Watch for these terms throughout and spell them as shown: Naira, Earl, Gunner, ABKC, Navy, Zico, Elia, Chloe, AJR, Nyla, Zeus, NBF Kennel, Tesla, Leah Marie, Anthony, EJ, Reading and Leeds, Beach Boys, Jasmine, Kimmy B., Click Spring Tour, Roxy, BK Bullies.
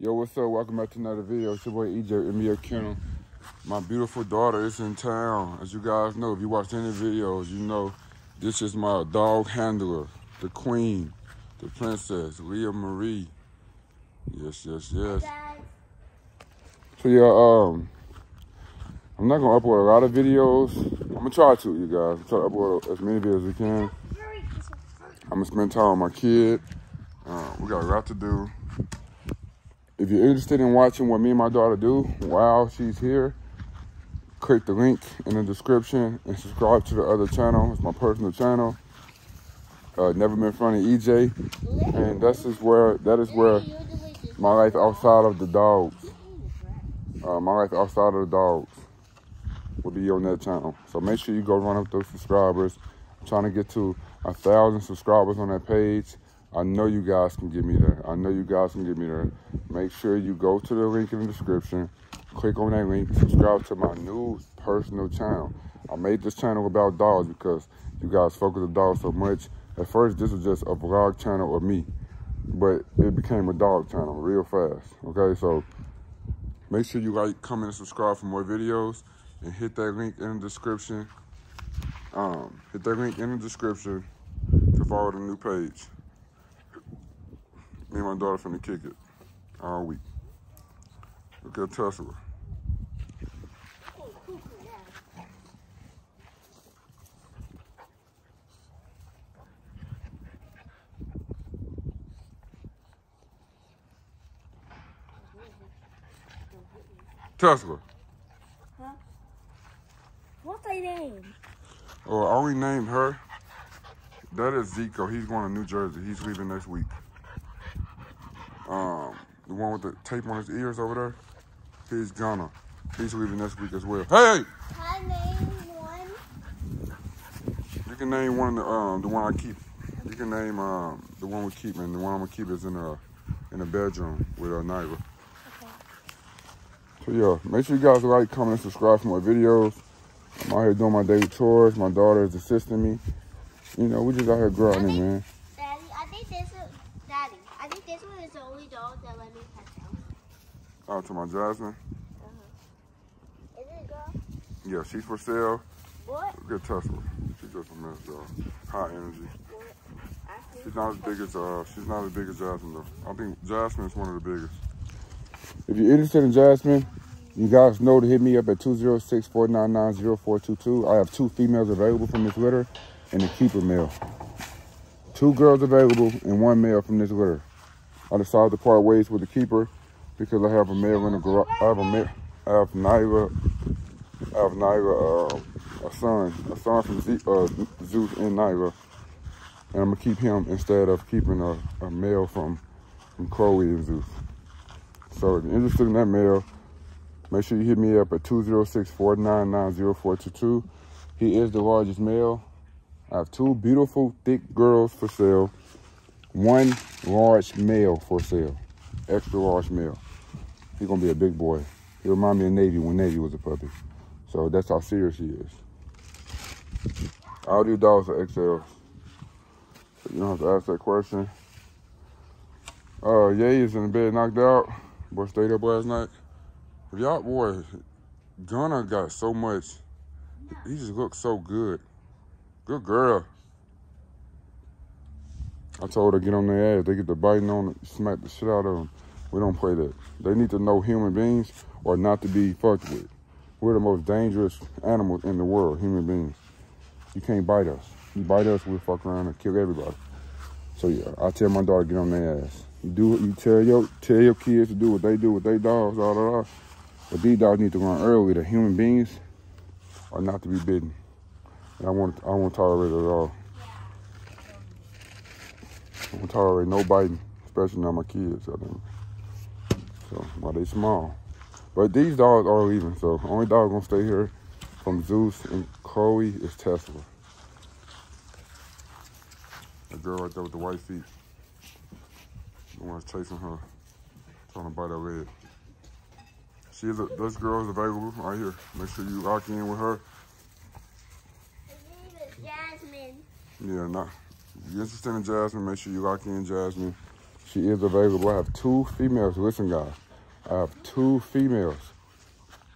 Yo, what's up? Welcome back to another video. It's your boy EJ, NBF Kennel. My beautiful daughter is in town. As you guys know, if you watch any videos, you know this is my dog handler, the queen, the princess, Leah Marie. Yes, yes, yes. Hey, so yeah, I'm not gonna upload a lot of videos. I'm gonna try to, you guys. I'm trying to upload as many videos as we can. I'm gonna spend time with my kid. We got a lot to do. If you're interested in watching what me and my daughter do while she's here, click the link in the description and subscribe to the other channel. It's my personal channel. Never Been Funny EJ. And that is where my life outside of the dogs. My life outside of the dogs will be on that channel. So make sure you go run up those subscribers. I'm trying to get to 1,000 subscribers on that page. I know you guys can get me there. I know you guys can get me there. Make sure you go to the link in the description, click on that link, subscribe to my new personal channel. I made this channel about dogs because you guys focus on dogs so much. At first, this was just a vlog channel of me, but it became a dog channel real fast, okay? So make sure you like, comment, and subscribe for more videos, and hit that link in the description. Hit that link in the description to follow the new page. Me and my daughter finna kick it all week. Look at Tesla. Tesla. Huh? What's her name? Oh, I only named her. That is Zico. He's going to New Jersey. He's leaving next week. The one with the tape on his ears over there, he's Gunner. He's leaving next week as well. Hey! Can I name one? You can name one, the one I keep. You can name the one we keep, and the one I'm gonna keep is in the bedroom with Naira. Okay. So yeah, make sure you guys like, comment, and subscribe for more videos. I'm out here doing my daily chores. My daughter is assisting me. You know, we just out here growing, man. Oh, to my Jasmine. Uh-huh. Is it a girl? Yeah, she's for sale. What? Good Tesla. She's just a mess, y'all. High energy. She's not as big as Jasmine though. I think Jasmine is one of the biggest. If you're interested in Jasmine, you guys know to hit me up at 206-499-0422. I have 2 females available from this litter and a keeper male. 2 girls available and 1 male from this litter. I decided to part ways with the keeper because I have a male in the garage. I have Nyla, a son from Zeus and Nyla, and I'm gonna keep him instead of keeping a male from Chloe and Zeus. So if you're interested in that male, make sure you hit me up at 206-499-0422. He is the largest male. I have 2 beautiful, thick girls for sale, 1 large male for sale. Extra large male. He's gonna be a big boy. He reminds me of Navy when Navy was a puppy. So that's how serious he is. All these dogs are XLs. So you don't have to ask that question. Yeah, he's in the bed knocked out. Boy stayed up last night. Y'all boy, Gunner got so much. He just looks so good. Good girl. I told her get on their ass. They get the biting on them, smack the shit out of them. We don't play that. They need to know human beings or not to be fucked with. We're the most dangerous animals in the world, human beings. You can't bite us. You bite us, we'll fuck around and kill everybody. So yeah, I tell my daughter get on their ass. You tell your kids to do what they do with their dogs, blah, blah, blah. But these dogs need to run early. The human beings are not to be bitten. And I won't tolerate it at all. I don't tolerate no biting, especially not my kids. So while they small, but these dogs are leaving. So the only dog gonna stay here from Zeus and Chloe is Tesla. The girl right there with the white feet. The one's chasing her, trying to bite her leg. This girl is available right here. Make sure you lock in with her. Jasmine. Yeah, nah. If you're interested in Jasmine, make sure you lock in Jasmine. She is available. I have two females. Listen, guys. I have two females.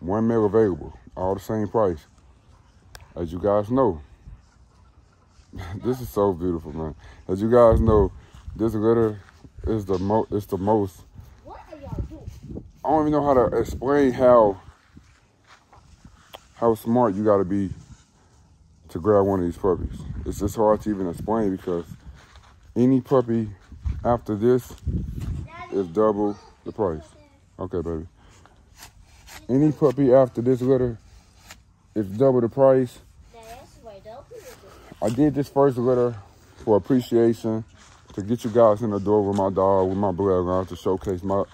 One male available. All the same price. As you guys know, this is so beautiful, man. As you guys know, this litter is the most. What are y'all doing? I don't even know how to explain how smart you gotta be to grab one of these puppies. It's just hard to even explain because any puppy after this is double the price. Okay, baby. Any puppy after this litter is double the price. I did this first litter for appreciation, to get you guys in the door with my dog, with my bloodline, to showcase my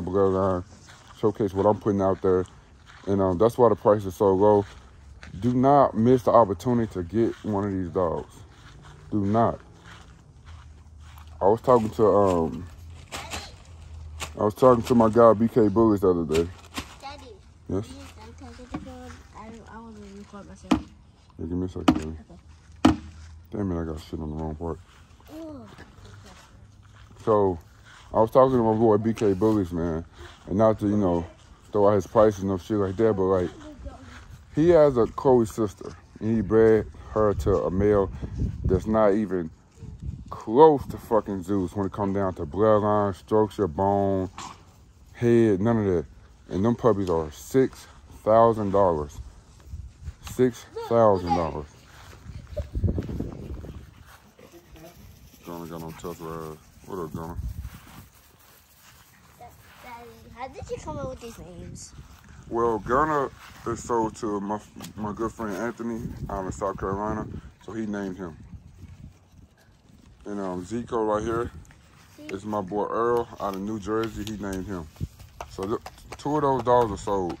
bloodline, showcase what I'm putting out there. And that's why the price is so low. Do not miss the opportunity to get one of these dogs. Do not. I was talking to my guy BK Bullies the other day. Daddy. Yes? I want to record myself. Yeah, give me a second, baby. Okay. Damn it, I got shit on the wrong part. Ooh. So, I was talking to my boy BK Bullies, man. And not to, you know, throw out his prices and shit like that, but like, he has a Chloe sister. And he bred her to a male that's not even close to fucking Zeus when it comes down to bloodline, structure, bone, head, none of that. And them puppies are $6,000. $6,000. Gunner got on Tesla. What up, Gunner? Daddy, how did you come up with these names? Well, Gunner is sold to my good friend Anthony out in South Carolina, so he named him. And Zico right here is my boy Earl out of New Jersey. He named him. So look, two of those dogs are sold.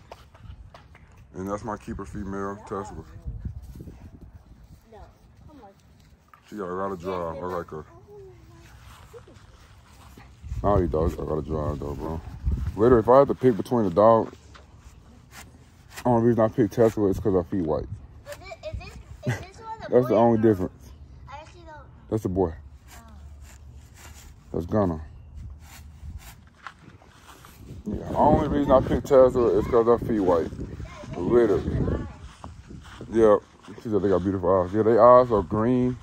And that's my keeper female, Tesla. No, come on. She got a lot of drive. I like her. All these dogs got a lot of drive, though, bro. Later, if I had to pick between the dog, the only reason I picked Tesla is because I feed white. Is this one the that's the only difference. I actually don't. That's the boy. Oh. That's Gunner. Yeah, the only reason I picked Tesla is because I feed white. Literally. Yeah, she said they got beautiful eyes. Yeah, their eyes are green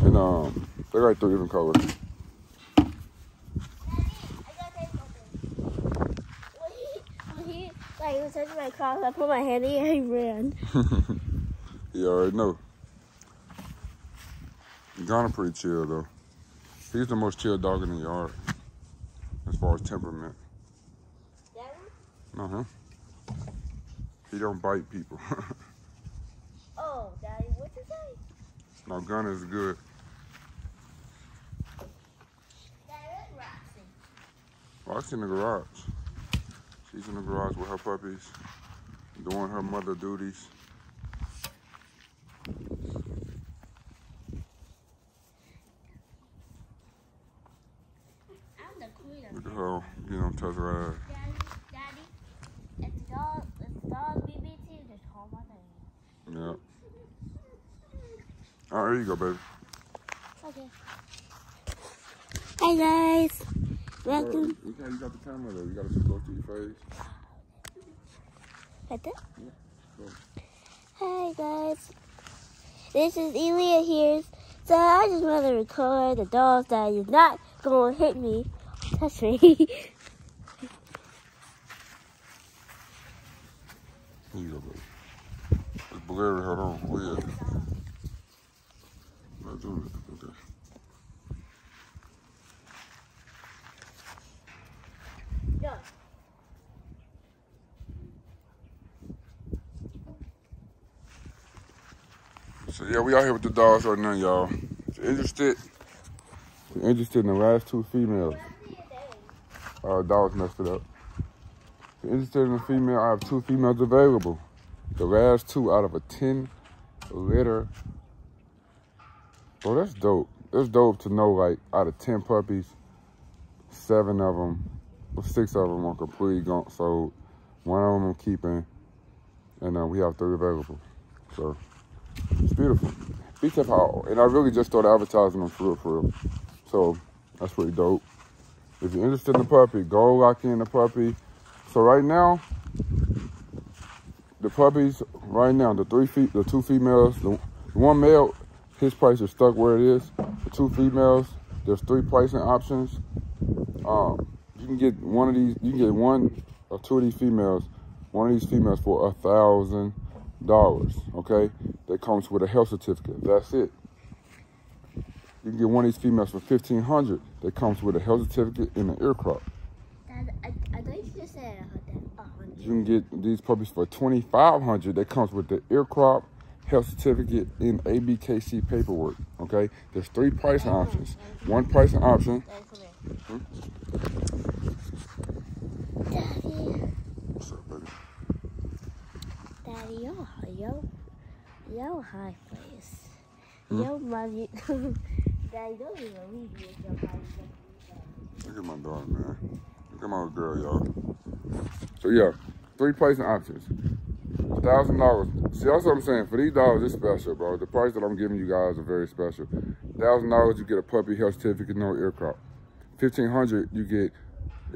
and they got three different colors. Daddy, I gotta take something. When he was touching my cross, I put my hand in and he ran. You already know. Gunner pretty chill though. He's the most chill dog in the yard as far as temperament. Daddy? Uh-huh. He don't bite people. Oh, Daddy, what you say? No, Gunner is good. Daddy, where's Roxy? Roxy in the garage. She's in the garage with her puppies, doing her mother duties. I'm the queen of. Look at her, you know, touch her ass. Yeah. All right, here you go, baby. Okay. Hi, guys. Welcome. You got the camera there. You got to go to your face. Right there? Yeah. Go. Hi, guys. This is Elia here. So I just want to record the dogs that is not going to hit me. Touch me. Here you go, baby. It's blurry, hold on. Where you at? Not doing it. Okay. Yeah. So yeah, we out here with the dogs right now, y'all. If you're interested, in the last two females. Our dogs messed it up. If you're interested in a female, I have two females available. The last two out of a 10-litter. Bro, that's dope. It's dope to know, like, out of 10 puppies, 7 of them, or 6 of them are completely gone. So, 1 of them I'm keeping, and we have 3 available. So, it's beautiful. Be careful. And I really just started advertising them for real, for real. So, that's pretty dope. If you're interested in the puppy, go lock in the puppy. So right now, the puppies, right now, the two females, the one male, his price is stuck where it is. The two females, there's 3 pricing options. You can get one of these, you can get one or two of these females, for $1,000, okay? That comes with a health certificate, that's it. You can get one of these females for $1,500. That comes with a health certificate and an ear crop. I thought you just said $100. You can get these puppies for $2,500. That comes with the ear crop, health certificate, and ABKC paperwork. Okay, there's 3 pricing options. One pricing option. Daddy. What's up, baby? Daddy, yo, high place. Yo, mommy. Daddy, don't even leave me with your high place. Look at my dog, man. Look at my girl, y'all. So yeah, 3 pricing options. $1,000. See, that's what I'm saying. For these dollars, it's special, bro. The price that I'm giving you guys are very special. $1,000, you get a puppy, health certificate, no ear crop. $1,500, you get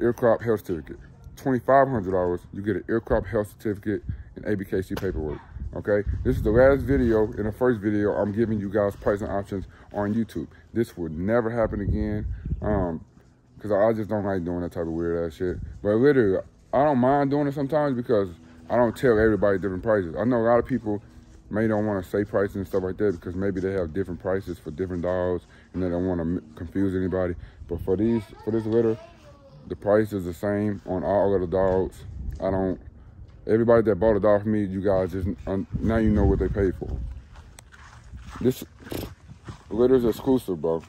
ear crop, health certificate. $2,500, you get an ear crop, health certificate, and ABKC paperwork. Okay, this is the last video. In the first video, I'm giving you guys pricing options on YouTube. This will never happen again, because I just don't like doing that type of weird ass shit. But literally, I don't mind doing it sometimes because I don't tell everybody different prices. I know a lot of people may don't want to say prices and stuff like that because maybe they have different prices for different dogs and they don't want to confuse anybody. But for these, for this litter, the price is the same on all of the dogs. I don't, everybody that bought a dog for me, you guys just, now you know what they paid for. This litter is exclusive, bro.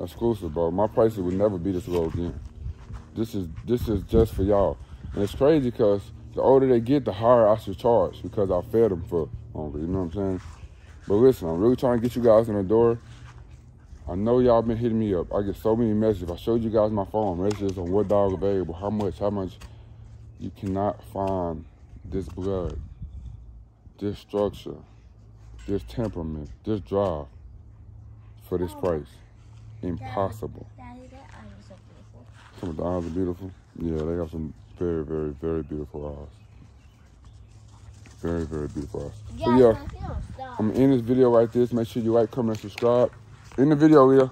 Exclusive, bro. My prices would never be this low again. This is just for y'all. And it's crazy because the older they get, the higher I should charge because I fed them for longer, you know what I'm saying? But listen, I'm really trying to get you guys in the door. I know y'all been hitting me up. I get so many messages. I showed you guys my phone, messages on what dog available, how much. You cannot find this blood, this structure, this temperament, this drive for this price. Impossible. Daddy, their eyes are beautiful. Some of the eyes are beautiful? Yeah, they got some very, very, very beautiful eyes. Very, very beautiful eyes. Yeah, so yeah, I'm gonna end this video like this. Make sure you like, comment, and subscribe. End the video, Leah.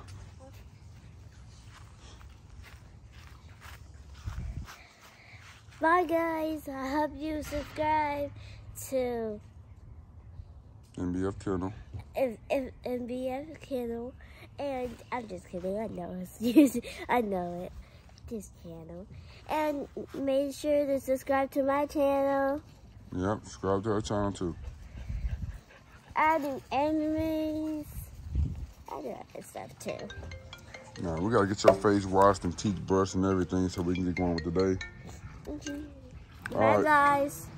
Bye, guys. I hope you subscribe to NBF Kennel. NBF Kennel. And I'm just kidding. I know it. I know it. This channel. And make sure to subscribe to my channel. Yep, subscribe to her channel too. I do enemies. I do other stuff too. Now we gotta get your face washed and teeth brushed and everything so we can get going with the day. Okay. Bye, guys.